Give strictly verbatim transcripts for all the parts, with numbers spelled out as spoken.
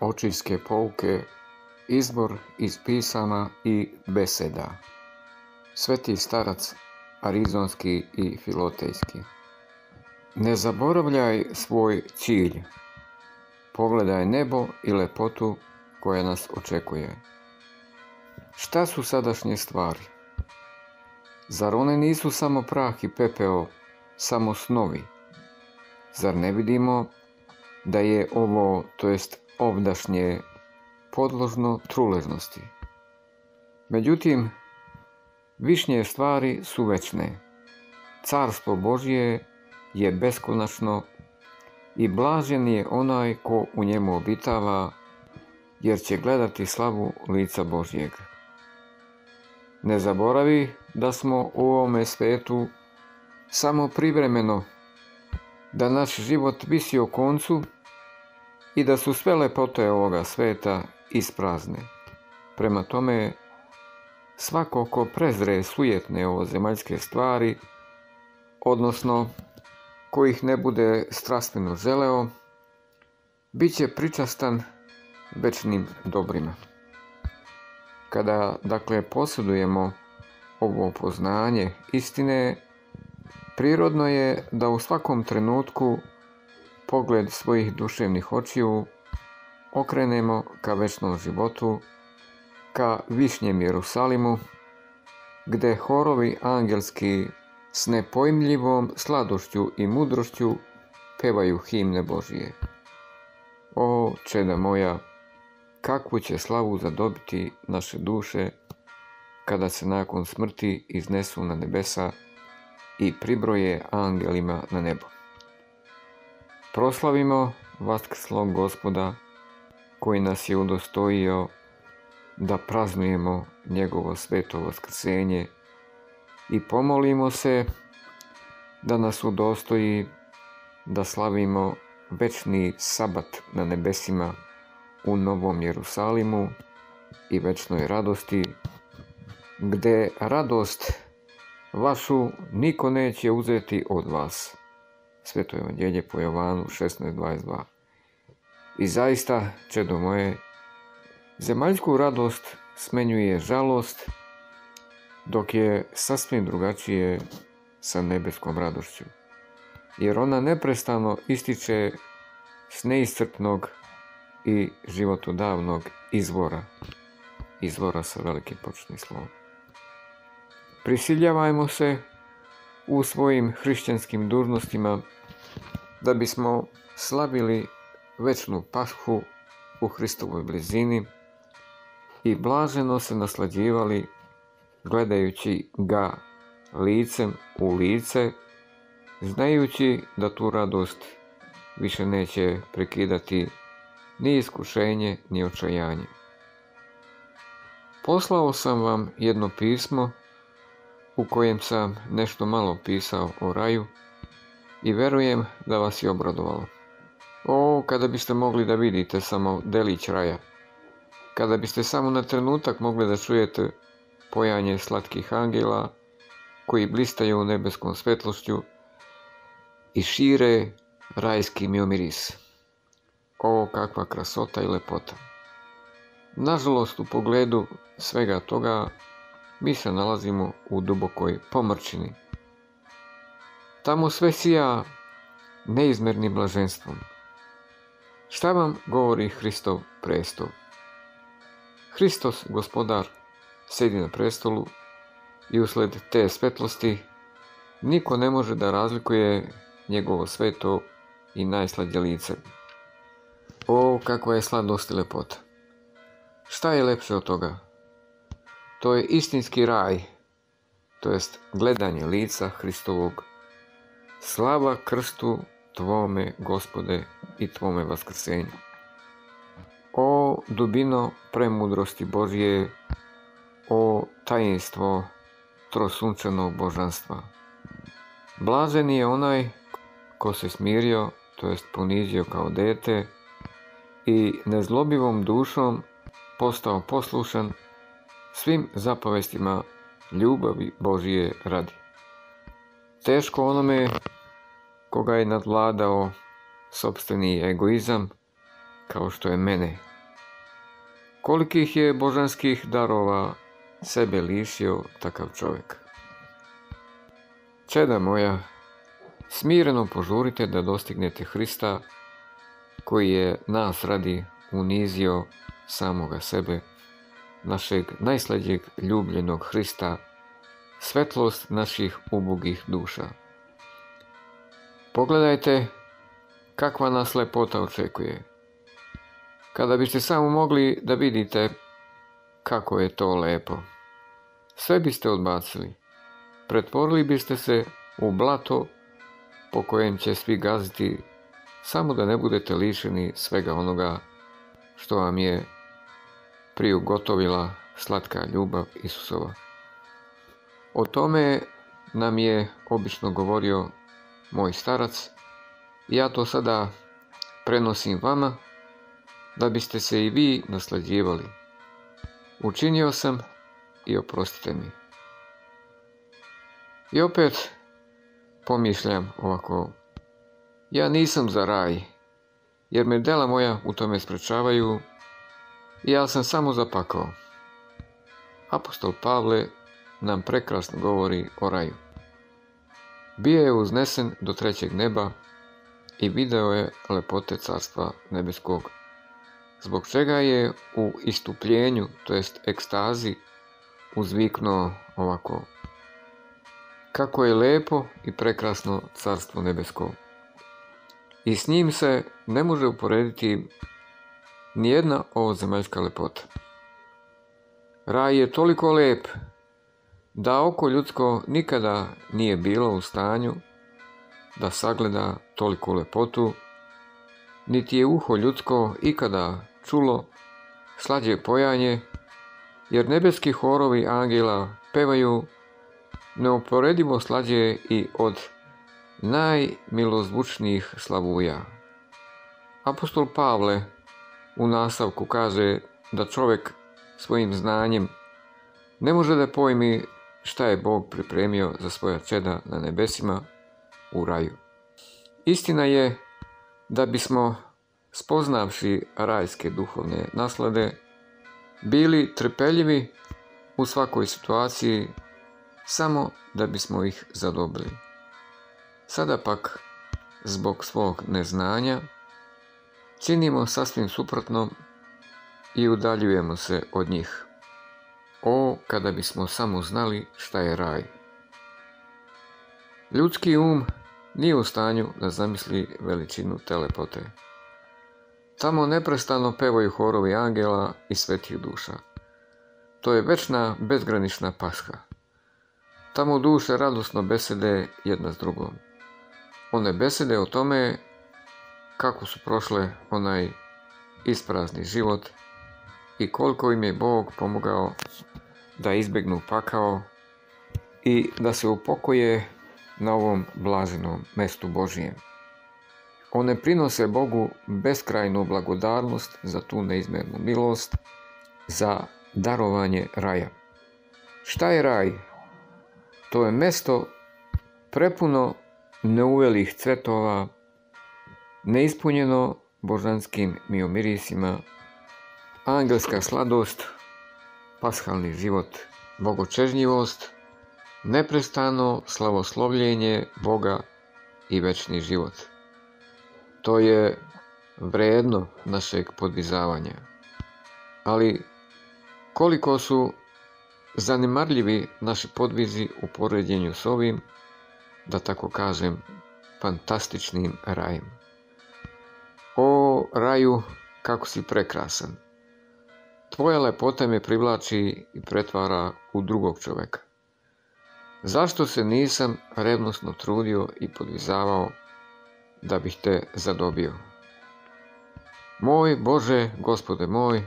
Očinske pouke, izbor iz pisama i beseda. Sveti starac Arizonski i Filotejski. Ne zaboravljaj svoj cilj. Pogledaj nebo i lepotu koja nas očekuje. Šta su sadašnje stvari? Zar one nisu samo prah i pepeo, samo snovi? Zar ne vidimo da je ovo, to jest ovdašnje, podložno truležnosti? Međutim, višnje stvari su večne. Carstvo Božje je beskonačno i blažen je onaj ko u njemu obitava, jer će gledati slavu lica Božjeg. Ne zaboravi da smo u ovome svetu samo privremeno, da naš život visi o koncu i da su sve lepote ovoga sveta isprazne. Prema tome, svako ko prezre sujetne ovozemaljske stvari, odnosno kojih ne bude strastveno želeo, bit će pričastan večnim dobrima. Kada, dakle, posjedujemo ovo poznanje istine, prirodno je da u svakom trenutku pogled svojih duševnih očiju okrenemo ka večnom životu, ka višnjem Jerusalimu, gde horovi angelski s nepojmljivom sladošću i mudrošću pevaju himne Božije. O, čeda moja, kakvu će slavu zadobiti naše duše kada se nakon smrti iznesu na nebesa i pribroje angelima na nebo. Proslavimo Vaskoslov Gospoda koji nas je udostojio da praznujemo njegovo sveto vaskrsenje i pomolimo se da nas udostoji da slavimo večni sabat na nebesima u Novom Jerusalimu i večnoj radosti, gde radost vašu niko neće uzeti od vas. Sveto jevanđelje po Jovanu šesnaest dvadeset dva. I zaista, čedo moje, zemaljsku radost smenjuje žalost, dok je sasvim drugačije sa nebeskom radošću, jer ona neprestano ističe s neiscrpnog i životodavnog izvora, izvora sa velikim početnim slovom. Prisiljavajmo se u svojim hrišćanskim dužnostima da bismo slavili večnu pashu u Hristovoj blizini i blaženo se naslađivali gledajući ga licem u lice, znajući da tu radost više neće prekidati ni iskušenje, ni očajanje. Poslao sam vam jedno pismo u kojem sam nešto malo pisao o raju i verujem da vas je obradovalo. O, kada biste mogli da vidite samo delić raja, kada biste samo na trenutak mogli da čujete pojanje slatkih angela koji blistaju nebeskom svetlošću i šire rajski miomiris. O, kakva krasota i lepota! Nažalost, u pogledu svega toga mi se nalazimo u dubokoj pomrčini. Tamo sve sija neizmjernim blaženstvom. Šta vam govori Hristov prestol? Hristos, gospodar, sjedi na prestolu i usled te svetlosti niko ne može da razlikuje njegovo sveto i najslađe lice. O, kakva je sladost i lepota! Šta je lepše od toga? To je istinski raj, to jest gledanje lica Hristovog. Slava krstu Tvome, Gospode, i Tvome vaskrsenju. O, dubino premudrosti Božje, o tajinstvo trosunčanog božanstva. Blažen je onaj ko se smirio, to jest ponizio kao dete, i nezlobivom dušom postao poslušan svim zapovestima ljubavi Božije radi. Teško onome koga je nadvladao sopstveni egoizam, kao što je mene. Kolikih je božanskih darova sebe lišio takav čovjek. Čeda moja, smireno požurite da dostignete Hrista koji je nas radi unizio samoga sebe, našeg najslađeg ljubljenog Hrista, svetlost naših ubogih duša. Pogledajte kakva nas lepota očekuje. Kada biste samo mogli da vidite kako je to lepo. Sve biste odbacili. Pretvorili biste se u blato po kojem će svi gaziti, samo da ne budete lišeni svega onoga što vam je priugotovila slatka ljubav Isusova. O tome nam je obično govorio moj starac. Ja to sada prenosim vama, da biste se i vi naslađivali. Učinio sam i oprostite mi. I opet pomišljam ovako. Ja nisam za raj, jer me dela moja u tome sprečavaju i ja sam samo zapakao. Apostol Pavle nam prekrasno govori o raju. Bio je uznesen do trećeg neba i video je lepote Carstva nebeskog, zbog čega je u istupljenju, to jest ekstazi, uzviknuo ovako. Kako je lepo i prekrasno Carstvo nebesko. I s njim se ne može uporediti nijedna ovozemaljska lepota. Raj je toliko lep da oko ljudsko nikada nije bilo u stanju da sagleda toliku lepotu, niti je uho ljudsko ikada čulo slađe pojanje, jer nebeski horovi angela pevaju neuporedivo slađe i od najmilozvučnijih slavuja. Apostol Pavle u nastavku kaže da čovjek svojim znanjem ne može da pojmi šta je Bog pripremio za svoja čeda na nebesima u raju. Istina je da bismo, spoznavši rajske duhovne naslade, bili trpeljivi u svakoj situaciji samo da bismo ih zadobili. Sada pak, zbog svog neznanja, činimo sasvim suprotno i udaljujemo se od njih. O, kada bismo samo znali šta je raj. Ljudski um nije u stanju da zamisli veličinu te lepote. Tamo neprestano pevaju horovi angela i svetih duša. To je večna bezgranična pasha. Tamo duše radosno besede jedna s drugom. One besede o tome kako su prošle onaj isprazni život i koliko im je Bog pomogao da izbjegnu pakao i da se upokoje na ovom blaženom mestu Božijem. One prinose Bogu beskrajnu blagodarnost za tu neizmjernu milost, za darovanje raja. Šta je raj? To je mesto prepuno neuvelih cvetova, neispunjeno božanskim miomirisima, angelska sladost, pashalni život, bogočežnjivost, neprestano slavoslovljenje Boga i večni život. To je vrijedno našeg podvizavanja. Ali koliko su zanemarljivi naši podvizi u poređenju s ovim, da tako kažem, fantastičnim rajem. O raju, kako si prekrasan! Tvoja lepota me privlači i pretvara u drugog čoveka. Zašto se nisam revnosno trudio i podvizavao da bih te zadobio? Moj Bože, Gospode moj,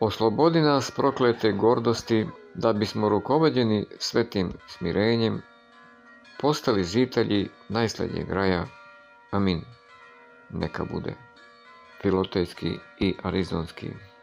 oslobodi nas proklete gordosti, da bismo rukovođeni svetim smirenjem postali žitelji najslednjeg raja. Amin. Neka bude. Filotejski i Arizonski.